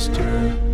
sister.